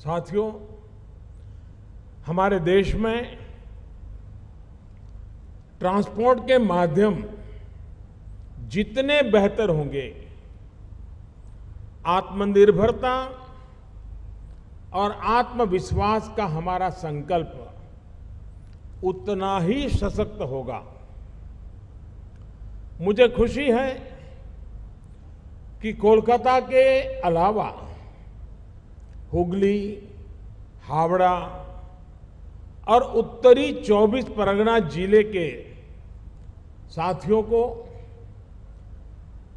साथियों, हमारे देश में ट्रांसपोर्ट के माध्यम जितने बेहतर होंगे, आत्मनिर्भरता और आत्मविश्वास का हमारा संकल्प उतना ही सशक्त होगा। मुझे खुशी है कि कोलकाता के अलावा हुगली, हावड़ा और उत्तरी 24 परगना जिले के साथियों को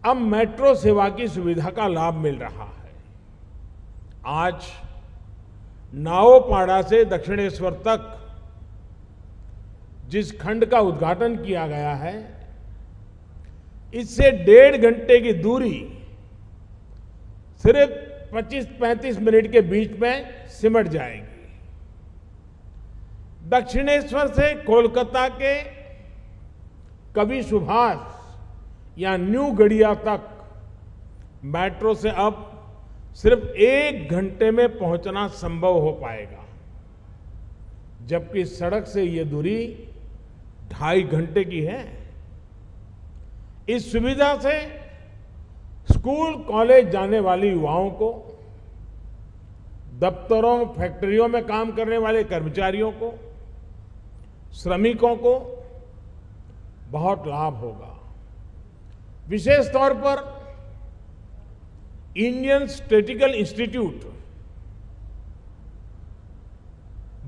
अब मेट्रो सेवा की सुविधा का लाभ मिल रहा है। आज नाओपाड़ा से दक्षिणेश्वर तक जिस खंड का उद्घाटन किया गया है, इससे 1.5 घंटे की दूरी सिर्फ 25-35 मिनट के बीच में सिमट जाएगी। दक्षिणेश्वर से कोलकाता के कवि सुभाष या न्यू गड़िया तक मेट्रो से अब सिर्फ 1 घंटे में पहुंचना संभव हो पाएगा, जबकि सड़क से ये दूरी 2.5 घंटे की है। इस सुविधा से स्कूल कॉलेज जाने वाले युवाओं को, दफ्तरों फैक्ट्रियों में काम करने वाले कर्मचारियों को, श्रमिकों को बहुत लाभ होगा। विशेष तौर पर Indian statical institute,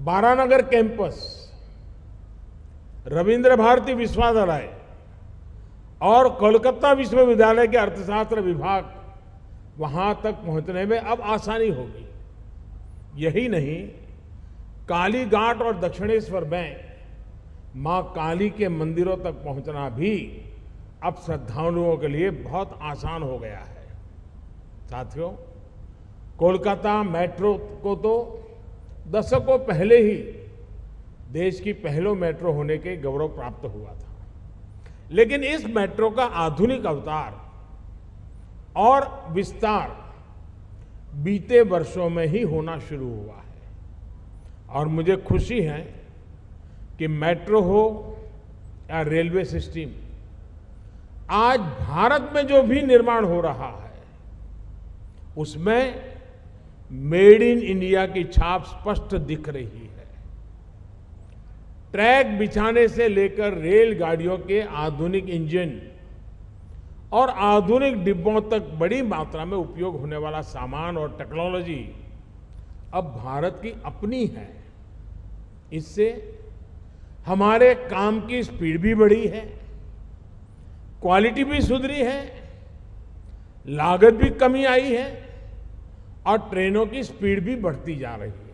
Baranagar campus, Rabindra Bharati Vishwavidyalaya और कोलकाता विश्वविद्यालय के अर्थशास्त्र विभाग वहां तक पहुंचने में अब आसानी होगी। यही नहीं, कालीघाट और दक्षिणेश्वर में मां काली के मंदिरों तक पहुंचना भी अब श्रद्धालुओं के लिए बहुत आसान हो गया है। साथियों, कोलकाता मेट्रो को तो दशकों पहले ही देश की पहली मेट्रो होने के गौरव प्राप्त हुआ था, लेकिन इस मेट्रो का आधुनिक अवतार और विस्तार बीते वर्षों में ही होना शुरू हुआ है। और मुझे खुशी है कि मेट्रो हो या रेलवे सिस्टम, आज भारत में जो भी निर्माण हो रहा है उसमें मेड इन इंडिया की छाप स्पष्ट दिख रही है। ट्रैक बिछाने से लेकर रेलगाड़ियों के आधुनिक इंजन और आधुनिक डिब्बों तक बड़ी मात्रा में उपयोग होने वाला सामान और टेक्नोलॉजी अब भारत की अपनी है। इससे हमारे काम की स्पीड भी बढ़ी है, क्वालिटी भी सुधरी है, लागत भी कमी आई है और ट्रेनों की स्पीड भी बढ़ती जा रही है।